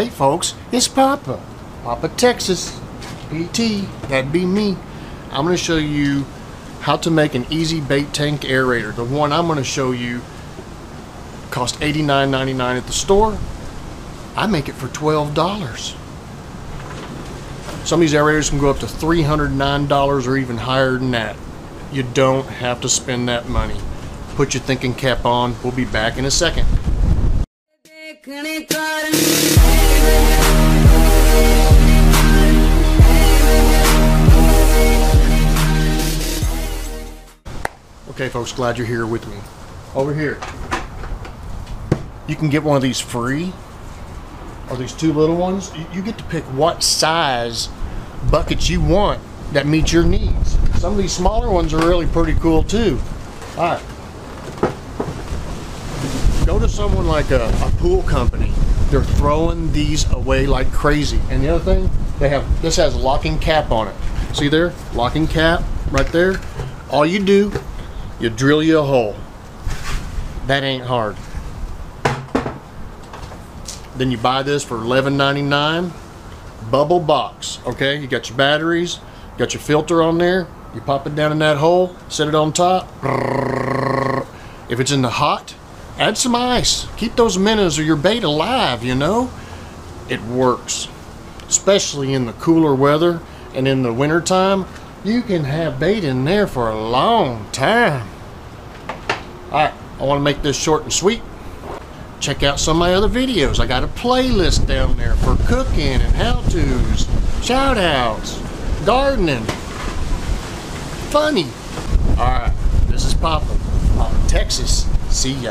Hey folks, it's Papa. Papa Texas, PT, that'd be me. I'm gonna show you how to make an easy bait tank aerator. The one I'm gonna show you cost $89.99 at the store. I make it for $12. Some of these aerators can go up to $309 or even higher than that. You don't have to spend that money. Put your thinking cap on. We'll be back in a second. Okay folks, glad you're here with me. Over here, you can get one of these free, or these two little ones. You get to pick what size buckets you want that meet your needs. Some of these smaller ones are really pretty cool too. All right, go to someone like a pool company. They're throwing these away like crazy. And the other thing, this has a locking cap on it. See there, locking cap right there. All you do, you drill you a hole. That ain't hard. Then you buy this for $11.99. Bubble box, okay? You got your batteries, got your filter on there. You pop it down in that hole, set it on top. If it's in the hot, add some ice. Keep those minnows or your bait alive, you know? It works, especially in the cooler weather and in the winter time. You can have bait in there for a long time. All right, I wanna make this short and sweet. Check out some of my other videos. I got a playlist down there for cooking and how-tos, shout-outs, gardening, funny. All right, this is Papa, Papa Texas. See ya.